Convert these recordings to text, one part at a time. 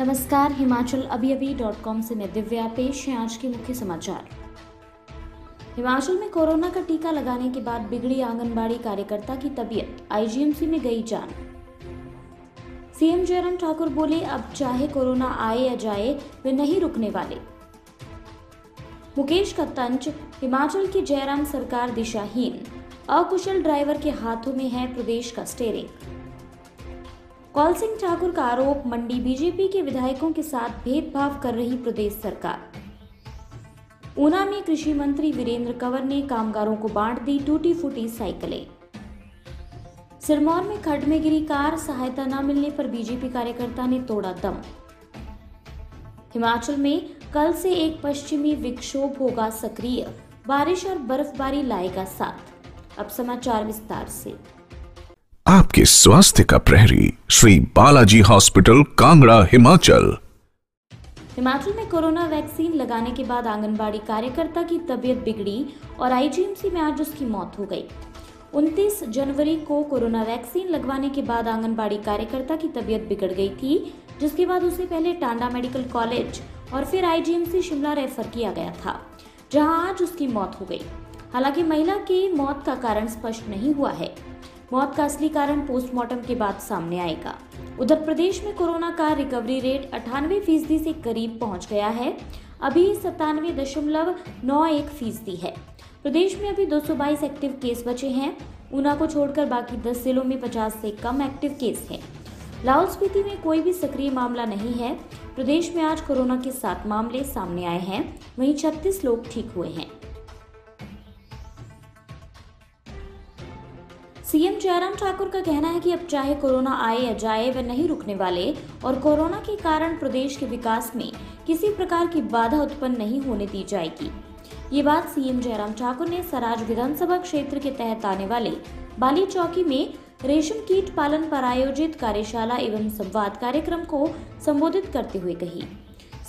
नमस्कार, हिमाचल अभी अभी .com से मैं दिव्या, पेश है आज के मुख्य समाचार। हिमाचल में कोरोना का टीका लगाने के बाद बिगड़ी आंगनबाड़ी कार्यकर्ता की तबीयत, आईजीएमसी में गई जान। सीएम जयराम ठाकुर बोले, अब चाहे कोरोना आए या जाए वे नहीं रुकने वाले। मुकेश का तंज, हिमाचल की जयराम सरकार दिशाहीन, अकुशल ड्राइवर के हाथों में है प्रदेश का स्टीयरिंग। कौल सिंह ठाकुर का आरोप, मंडी बीजेपी के विधायकों के साथ भेदभाव कर रही प्रदेश सरकार। ऊना में कृषि मंत्री वीरेंद्र कंवर ने कामगारों को बांट दी टूटी फूटी साइकिलें। सिरमौर में खड्ड में गिरी कार, सहायता न मिलने पर बीजेपी कार्यकर्ता ने तोड़ा दम। हिमाचल में कल से एक पश्चिमी विक्षोभ होगा सक्रिय, बारिश और बर्फबारी लाएगा साथ। अब समाचार विस्तार से। आपके स्वास्थ्य का प्रहरी, श्री बालाजी हॉस्पिटल, कांगड़ा, हिमाचल। हिमाचल में कोरोना वैक्सीन लगाने के बाद आंगनबाड़ी कार्यकर्ता की तबीयत बिगड़ी और आईजीएमसी में आज उसकी मौत हो गई। 29 जनवरी को कोरोना वैक्सीन लगवाने के बाद आंगनबाड़ी कार्यकर्ता की तबीयत बिगड़ गई थी, जिसके बाद उसे पहले टांडा मेडिकल कॉलेज और फिर आईजीएमसी शिमला रेफर किया गया था, जहां आज उसकी मौत हो गई। हालांकि महिला की मौत का कारण स्पष्ट नहीं हुआ है। मौत का असली कारण पोस्टमार्टम के बाद सामने आएगा। उधर प्रदेश में कोरोना का रिकवरी रेट 98% से करीब पहुंच गया है, अभी 97.91% है। प्रदेश में अभी 222 एक्टिव केस बचे हैं। ऊना को छोड़कर बाकी 10 जिलों में 50 से कम एक्टिव केस हैं। लाहौल स्पीति में कोई भी सक्रिय मामला नहीं है। प्रदेश में आज कोरोना के 7 मामले सामने आए हैं, वहीं 36 लोग ठीक हुए हैं। सीएम जयराम ठाकुर का कहना है कि अब चाहे कोरोना आए या जाए वे नहीं रुकने वाले और कोरोना के कारण प्रदेश के विकास में किसी प्रकार की बाधा उत्पन्न नहीं होने दी जाएगी। ये बात सीएम जयराम ठाकुर ने सराज विधानसभा क्षेत्र के तहत आने वाले बाली चौकी में रेशम कीट पालन पर आयोजित कार्यशाला एवं संवाद कार्यक्रम को संबोधित करते हुए कही।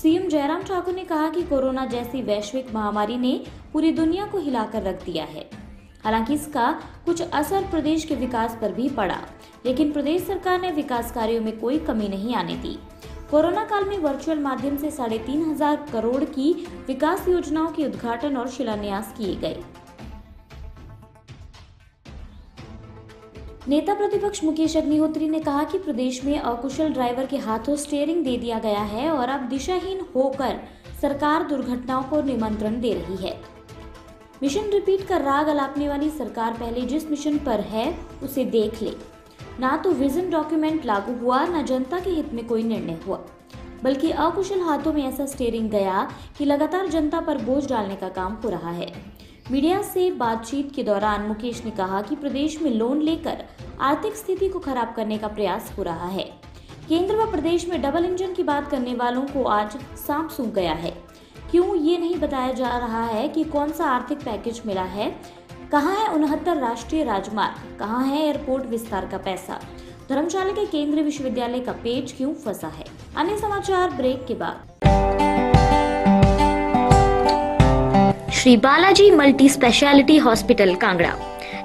सीएम जयराम ठाकुर ने कहा कि कोरोना जैसी वैश्विक महामारी ने पूरी दुनिया को हिलाकर रख दिया है। हालांकि इसका कुछ असर प्रदेश के विकास पर भी पड़ा, लेकिन प्रदेश सरकार ने विकास कार्यों में कोई कमी नहीं आने दी। कोरोना काल में वर्चुअल माध्यम से 3500 करोड़ की विकास योजनाओं के उद्घाटन और शिलान्यास किए गए। नेता प्रतिपक्ष मुकेश अग्निहोत्री ने कहा कि प्रदेश में अकुशल ड्राइवर के हाथों स्टीयरिंग दे दिया गया है और अब दिशाहीन होकर सरकार दुर्घटनाओं को निमंत्रण दे रही है। मिशन रिपीट का राग अलापने वाली सरकार पहले जिस मिशन पर है उसे देख ले। ना तो विजन डॉक्यूमेंट लागू हुआ, ना जनता के हित में कोई निर्णय हुआ, बल्कि अकुशल हाथों में ऐसा स्टीयरिंग गया कि लगातार जनता पर बोझ डालने का काम हो रहा है। मीडिया से बातचीत के दौरान मुकेश ने कहा कि प्रदेश में लोन लेकर आर्थिक स्थिति को खराब करने का प्रयास हो रहा है। केंद्र व प्रदेश में डबल इंजन की बात करने वालों को आज सांप सूंघ गया है। क्यों ये नहीं बताया जा रहा है कि कौन सा आर्थिक पैकेज मिला है? कहाँ है 69 राष्ट्रीय राजमार्ग? कहाँ है एयरपोर्ट विस्तार का पैसा? धर्मशाला के केंद्रीय विश्वविद्यालय का पेज क्यों फंसा है? अन्य समाचार ब्रेक के बाद। Shri Balaji multi speciality hospital Kangra,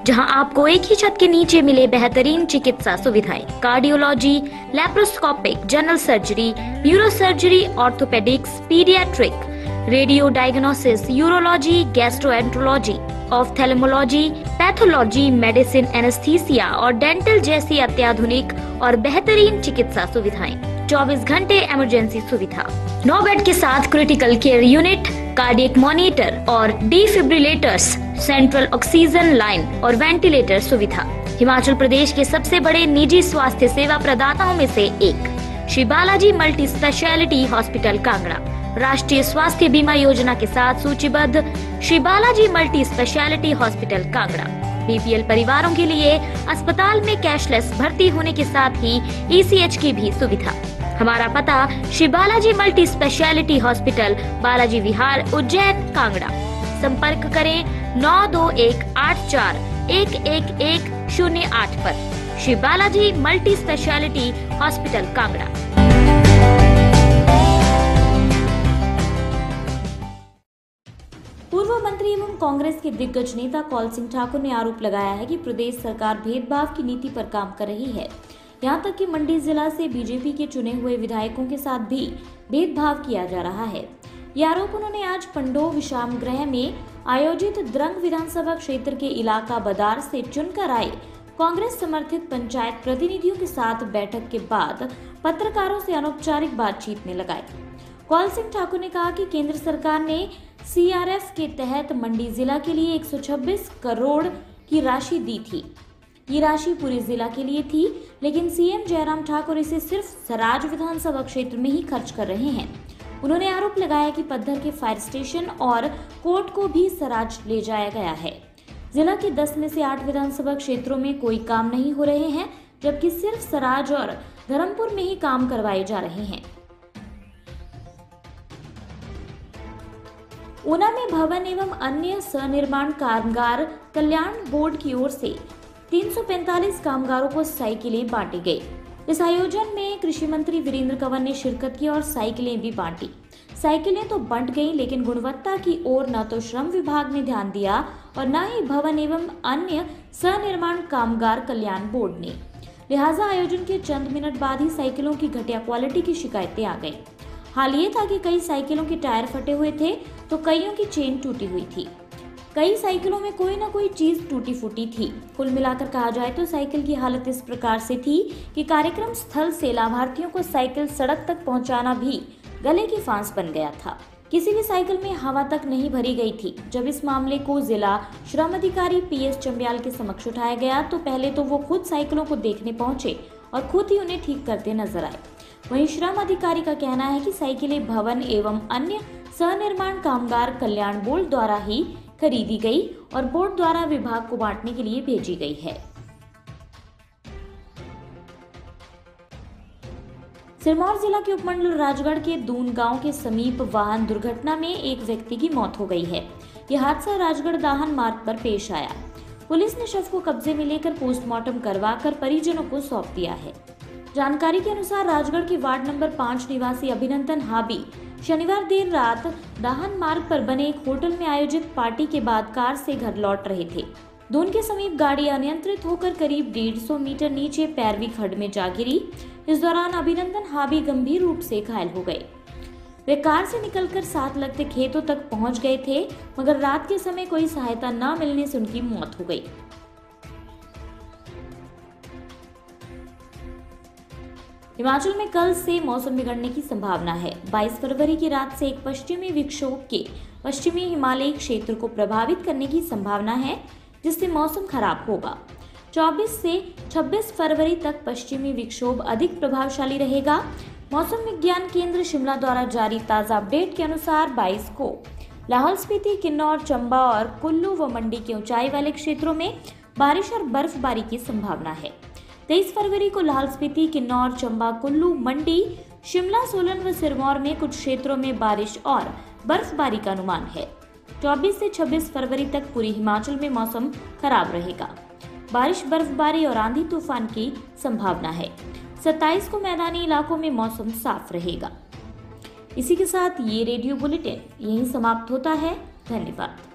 जहां आपको एक ही छत के नीचे मिले बेहतरीन चिकित्सा सुविधाएं, cardiology, laparoscopic, general surgery, neuro surgery, orthopaedics, paediatric, radio diagnosis, urology, gastroenterology, ophthalmology, pathology, medicine, anaesthesia और डेंटल जैसी अत्याधुनिक और बेहतरीन चिकित्सा सुविधाएं। 24 घंटे इमरजेंसी सुविधा, 9 बेड के साथ critical care unit, cardiac monitor और डिफिब्रिलेटर्स, सेंट्रल ऑक्सीजन लाइन और वेंटिलेटर सुविधा। हिमाचल प्रदेश के सबसे बड़े निजी स्वास्थ्य सेवा प्रदाताओं में से एक Shri Balaji multi speciality hospital Kangra, राष्ट्रीय स्वास्थ्य बीमा योजना के साथ सूचीबद्ध। Shri Balaji multi speciality hospital Kangra BPL परिवारों के लिए अस्पताल में कैशलेस भर्ती होने के साथ ही ईसीएच की भी सुविधा। हमारा पता, Shri Balaji multi speciality hospital, Balaji Vihar, Ujjain, Kangra. संपर्क करें 9218411108 पर। Shri Balaji multi speciality hospital Kangra. पूर्व मंत्री एवं कांग्रेस के दिग्गज नेता कौल सिंह ठाकुर ने आरोप लगाया है कि प्रदेश सरकार भेदभाव की नीति पर काम कर रही है, यहाँ तक कि मंडी जिला से बीजेपी के चुने हुए विधायकों के साथ भी भेदभाव किया जा रहा है। यह आरोप उन्होंने आज पंडो विश्राम गृह में आयोजित द्रंग विधानसभा क्षेत्र के इलाका बदार से चुनकर आए कांग्रेस समर्थित पंचायत प्रतिनिधियों के साथ बैठक के बाद पत्रकारों से अनौपचारिक बातचीत में लगाए। कौल सिंह ठाकुर ने कहा कि केंद्र सरकार ने CRF के तहत मंडी जिला के लिए 126 करोड़ की राशि दी थी। ये राशि पूरे जिला के लिए थी, लेकिन सीएम जयराम ठाकुर इसे सिर्फ सराज विधानसभा क्षेत्र में ही खर्च कर रहे हैं। उन्होंने आरोप लगाया कि पद्धर के फायर स्टेशन और कोर्ट को भी सराज ले जाया गया है। जिला के 10 में से 8 विधानसभा क्षेत्रों में कोई काम नहीं हो रहे हैं, जबकि सिर्फ सराज और धर्मपुर में ही काम करवाए जा रहे हैं। ऊना में भवन एवं अन्य सनिर्माण कामगार कल्याण बोर्ड की ओर से 345 कामगारों को साइकिलें बांटी गई। इस आयोजन में कृषि मंत्री वीरेंद्र कंवर ने शिरकत की और साइकिलें भी बांटी। साइकिलें तो बंट गई, लेकिन गुणवत्ता की ओर न तो श्रम विभाग ने ध्यान दिया और न ही भवन एवं अन्य सनिर्माण कामगार कल्याण बोर्ड ने। लिहाजा आयोजन के चंद मिनट बाद ही साइकिलों की घटिया क्वालिटी की शिकायतें आ गई। हाल ये था कि कई साइकिलों के टायर फटे हुए थे तो कईयों की चेन टूटी हुई थी। कई साइकिलों में कोई ना कोई चीज टूटी फूटी थी। कुल मिलाकर कहा जाए तो साइकिल की हालत इस प्रकार से थी कि कार्यक्रम स्थल से लाभार्थियों को साइकिल सड़क तक पहुंचाना भी गले की फांस बन गया था। किसी भी साइकिल में हवा तक नहीं भरी गई थी। जब इस मामले को जिला श्रम अधिकारी PS चंबियाल के समक्ष उठाया गया तो पहले तो वो खुद साइकिलों को देखने पहुंचे और खुद ही उन्हें ठीक करते नजर आए। वहीं श्रम अधिकारी का कहना है कि साइकिलें भवन एवं अन्य सनिर्माण कामगार कल्याण बोर्ड द्वारा ही खरीदी गई और बोर्ड द्वारा विभाग को बांटने के लिए भेजी गई है। सिरमौर जिला के उपमंडल राजगढ़ के दून गांव के समीप वाहन दुर्घटना में एक व्यक्ति की मौत हो गई है। यह हादसा राजगढ़ दाहन मार्ग पर पेश आया। पुलिस ने शव को कब्जे में लेकर पोस्टमार्टम करवाकर परिजनों को सौंप दिया है। जानकारी के अनुसार राजगढ़ के वार्ड नंबर 5 निवासी अभिनंदन हाबी शनिवार देर रात दाहन मार्ग पर बने एक होटल में आयोजित पार्टी के बाद कार से घर लौट रहे थे। दून के समीप गाड़ी अनियंत्रित होकर करीब 150 मीटर नीचे पैरवी खड्ड में जा गिरी। इस दौरान अभिनंदन हाबी गंभीर रूप से घायल हो गए। वे कार से निकलकर साथ लगते खेतों तक पहुंच गए थे, मगर रात के समय कोई सहायता न मिलने से उनकी मौत हो गई। हिमाचल में कल से मौसम बिगड़ने की संभावना है। 22 फरवरी की रात से एक पश्चिमी विक्षोभ के पश्चिमी हिमालयी क्षेत्र को प्रभावित करने की संभावना है, जिससे मौसम खराब होगा। 24 से 26 फरवरी तक पश्चिमी विक्षोभ अधिक प्रभावशाली रहेगा। मौसम विज्ञान केंद्र शिमला द्वारा जारी ताज़ा अपडेट के अनुसार 22 को लाहौल स्पीति, किन्नौर, चंबा और कुल्लू व मंडी के ऊंचाई वाले क्षेत्रों में बारिश और बर्फबारी की संभावना है। 23 फरवरी को लाहौल स्पीति, किन्नौर, चंबा, कुल्लू, मंडी, शिमला, सोलन व सिरमौर में कुछ क्षेत्रों में बारिश और बर्फबारी का अनुमान है। 24 से 26 फरवरी तक पूरे हिमाचल में मौसम खराब रहेगा। बारिश, बर्फबारी और आंधी तूफान की संभावना है। 27 को मैदानी इलाकों में मौसम साफ रहेगा। इसी के साथ ये रेडियो बुलेटिन यहीं समाप्त होता है। धन्यवाद।